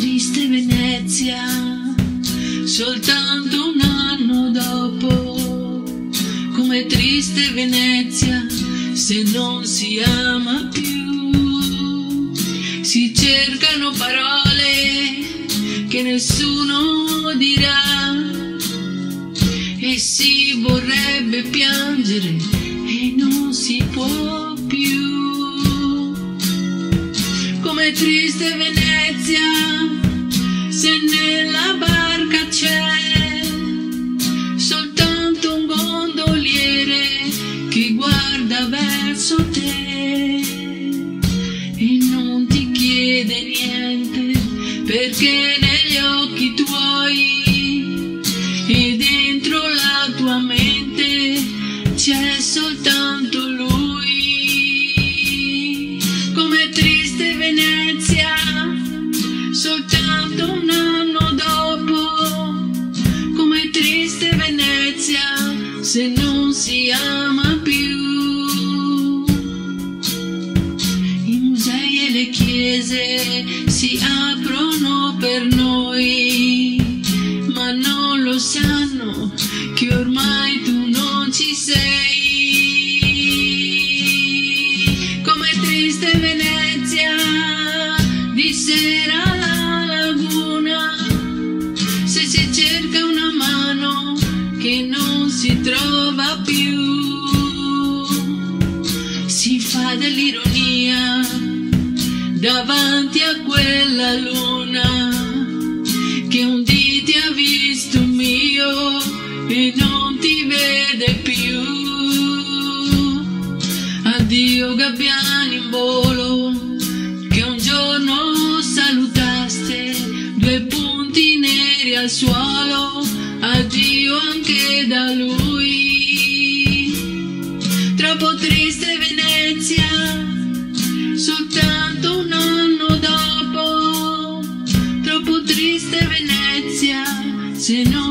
triste Venezia, soltanto un anno dopo. Com'è triste Venezia se non si ama più. Si cercano parole che nessuno dirà e si vorrebbe piangere e non si può più. Com'è triste Venezia se nella barca c'è soltanto un gondoliere che guarda verso te e non ti chiede niente, perché negli occhi tuoi e dentro la tua mente c'è soltanto lui. Com'è triste Venezia soltanto un anno dopo. Com'è triste Venezia se non si ama più. I musei e le chiese si aprono per noi, ma non lo sanno che ormai tu non ci sei. Com'è triste Venezia di sera alla laguna, se si cerca una mano che non si trova più. Si fa dell'ironia davanti a quella luna che un dì ti ha visto mio e non ti vede più. Addio gabbiani in volo che un giorno salutaste, due punti neri al suolo, addio anche da lui. Troppo triste Venezia soltanto un anno dopo. Troppo triste Venezia se non